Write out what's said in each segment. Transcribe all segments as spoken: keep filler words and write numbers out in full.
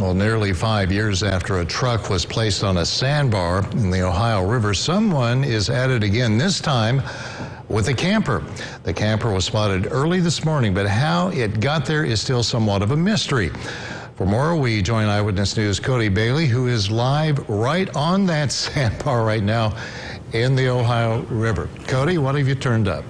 Well, nearly five years after a truck was placed on a sandbar in the Ohio River, someone is at it again, this time with a camper. The camper was spotted early this morning, but how it got there is still somewhat of a mystery. For more, we join Eyewitness News' Cody Bailey, who is live right on that sandbar right now in the Ohio River. Cody, what have you turned up?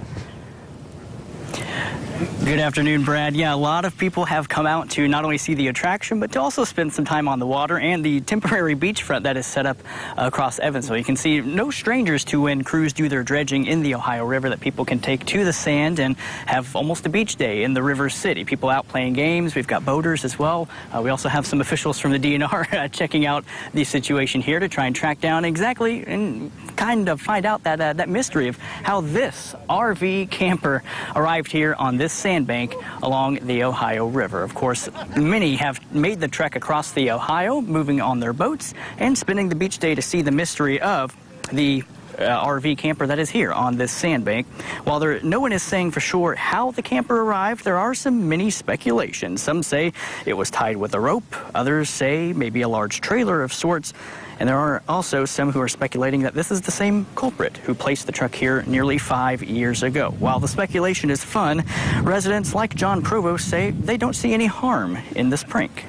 Good afternoon, Brad. Yeah, a lot of people have come out to not only see the attraction, but to also spend some time on the water and the temporary beachfront that is set up uh, across Evansville. You can see no strangers to when crews do their dredging in the Ohio River, that people can take to the sand and have almost a beach day in the river city. People out playing games. We've got boaters as well. Uh, we also have some officials from the D N R uh, checking out the situation here to try and track down exactly and kind of find out that, uh, that mystery of how this R V camper arrived here on this sand bank along the Ohio River. Of course, many have made the trek across the Ohio, moving on their boats and spending the beach day to see the mystery of the Uh, R V camper that is here on this sandbank. While there, no one is saying for sure how the camper arrived, there are some many speculations. Some say it was tied with a rope. Others say maybe a large trailer of sorts. And there are also some who are speculating that this is the same culprit who placed the truck here nearly five years ago. While the speculation is fun, residents like John Provost say they don't see any harm in this prank.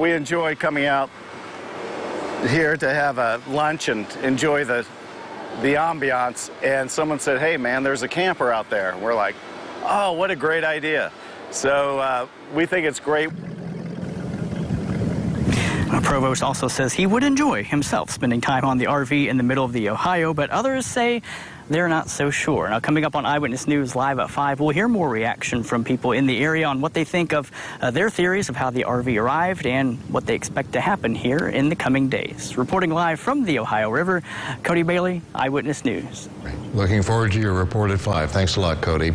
We enjoy coming out here to have a lunch and enjoy the the ambiance, and someone said, hey man, there's a camper out there. We're like, oh, what a great idea. So uh, we think it's great. Provost also says he would enjoy himself spending time on the R V in the middle of the Ohio, but others say they're not so sure. Now, coming up on Eyewitness News Live at five, we'll hear more reaction from people in the area on what they think of uh, their theories of how the R V arrived and what they expect to happen here in the coming days. Reporting live from the Ohio River, Cody Bailey, Eyewitness News. Looking forward to your report at five. Thanks a lot, Cody.